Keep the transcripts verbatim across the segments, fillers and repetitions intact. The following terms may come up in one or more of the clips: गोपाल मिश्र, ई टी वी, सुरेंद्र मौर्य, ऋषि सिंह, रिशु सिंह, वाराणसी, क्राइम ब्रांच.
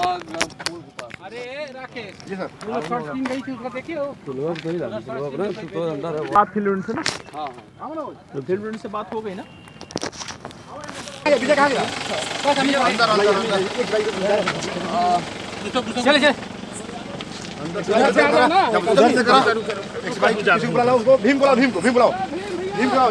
से बात हो गई ना, उसको भीम बुलाओ, भीम को भीम बुलाओ, भीम बुलाओ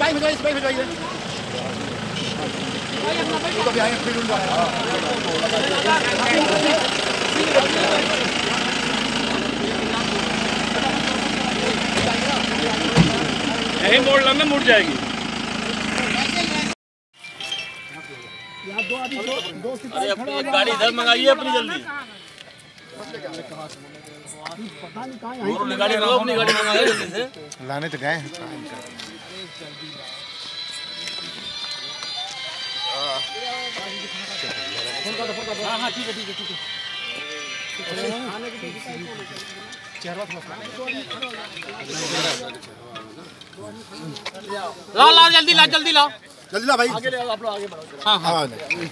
भाई भाई भाई भाई तो भी आए फिर उन यही मोड़ लंबे मुड़ जाएगी। यहाँ दो आदमी दो दो गाड़ी इधर मंगाइए अपनी जल्दी। पता नहीं कहाँ है गाड़ी, रोक नहीं गाड़ी मंगाइए जल्दी से। लाने तो गए लाओ लाओ जल्दी लाओ जल्दी लाओ जल्दी लाओ भाई आगे आप लोग आगे बढ़ो। हाँ हाँ गाड़ी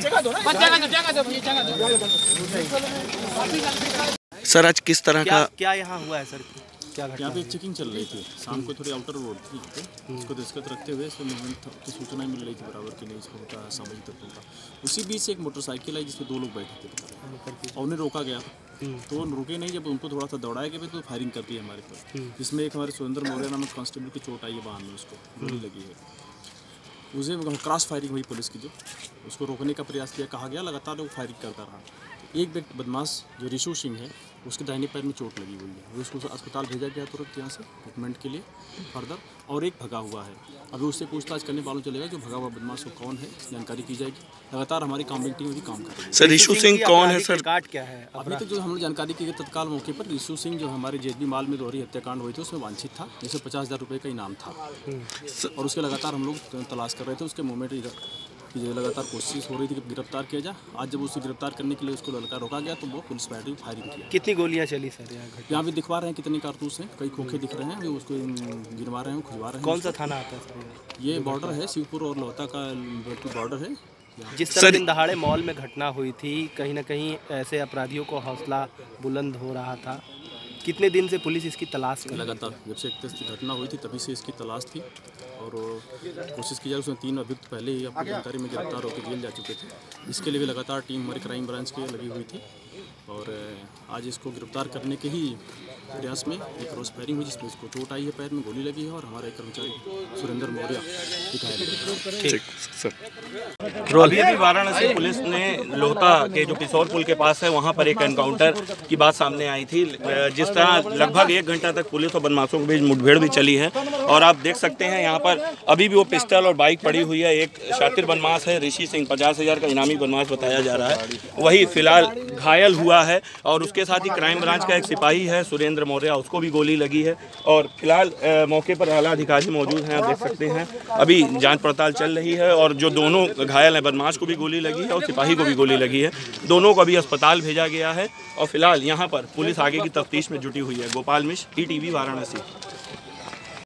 जगह दो ना, जगह जगह दो ये जगह दो। सर आज किस तरह का क्या यहाँ हुआ है सर? यहाँ पे चेकिंग चल रही थी शाम को, थोड़ी आउटर रोड थी उसको दृष्टिगत रखते हुए इसमें मूवमेंट की सूचना मिल रही थी बराबर कि नहीं इसका होता है सामाजिक तत्वों का। उसी बीच एक मोटरसाइकिल आई जिसमें दो लोग बैठे थे और उन्हें रोका गया तो रुके नहीं, जब उनको थोड़ा सा दौड़ाया गया तो फायरिंग कर दी हमारे पर, जिसमें एक हमारे सुरेंद्र मौर्य नामक कांस्टेबल की चोट आई है बाहर में, उसको गोली लगी है। उसे क्रॉस फायरिंग हुई पुलिस की, जो उसको रोकने का प्रयास किया कहा गया, लगातार वो फायरिंग करता रहा। एक व्यक्ति बदमाश जो रिशु सिंह है उसके दाहिने पैर में चोट लगी हुई है, उसको अस्पताल भेजा गया तुरंत यहाँ से ट्रीटमेंट के लिए फर्दर, और एक भगा हुआ है। अभी उससे पूछताछ करने वालों चलेगा जो भगा हुआ बदमाश वो कौन है जानकारी की जाएगी। लगातार हमारी कॉम्बिंग टीम भी काम कर रही है। सर रिशु सिंह कौन है सर? काट क्या है अभी तक जो हमने जानकारी की तत्काल मौके पर रिशु सिंह जो हमारे जेबी माल में दोहरी हत्याकांड हुई थी उसमें वांछित था, जिसे पचास हज़ार रुपये का इनाम था और उसके लगातार हम लोग तलाश कर रहे थे। उसके मूवमेंट जो लगातार कोशिश हो रही थी कि गिरफ्तार किया जाए। आज जब उसे गिरफ्तार करने के लिए उसको लगातार रोका गया तो वो पुलिस पार्टी ने फायरिंग किया। कितनी गोलियां चली सर? यहाँ भी दिखवा रहे हैं कितने कारतूस हैं, कई खोखे दिख रहे हैं, वे उसको गिरवा रहे हैं, खुजवा रहे हैं। कौन सा थाना आता है सर? ये बॉर्डर है शिवपुर और लोहता का बॉर्डर है। जिस तरह दिन दहाड़े मॉल में घटना हुई थी कहीं ना कहीं ऐसे अपराधियों को हौसला बुलंद हो रहा था। कितने दिन से पुलिस इसकी तलाश कर लगातार, जब से इकतीस की घटना हुई थी तभी से इसकी तलाश थी और कोशिश की जाए। उसमें तीन अभियुक्त पहले ही अपनी जानकारी में गिरफ्तार होकर जेल जा चुके थे, इसके लिए भी लगातार टीम हमारे क्राइम ब्रांच की लगी हुई थी और आज इसको गिरफ्तार करने के ही प्रयास में एक क्रॉस फायरिंग हुई जिसमें इसको चोट आई है, पैर में गोली लगी है और हमारा एक कर्मचारी सुरेंद्र मौर्य दिखाया गया। वाराणसी पुलिस ने लोहता के जो किशोर पुल के पास है वहाँ पर एक एनकाउंटर की बात सामने आई थी, जिस तरह लगभग एक घंटा तक पुलिस और बदमाशों के बीच मुठभेड़ भी चली है और आप देख सकते हैं यहाँ पर अभी भी वो पिस्टल और बाइक पड़ी हुई है। एक शातिर बदमाश है ऋषि सिंह, पचास हज़ार का इनामी बदमाश बताया जा रहा है, वही फिलहाल घायल हुआ है और उसके साथ ही क्राइम ब्रांच का एक सिपाही है सुरेंद्र मौर्य, उसको भी गोली लगी है और फिलहाल मौके पर आला अधिकारी मौजूद हैं। आप देख सकते हैं अभी जांच पड़ताल चल रही है और जो दोनों घायल हैं बदमाश को भी गोली लगी है और सिपाही को भी गोली लगी है, दोनों को अभी अस्पताल भेजा गया है और फिलहाल यहाँ पर पुलिस आगे की तफ्तीश में जुटी हुई है। गोपाल मिश्र, ई टी वी वाराणसी।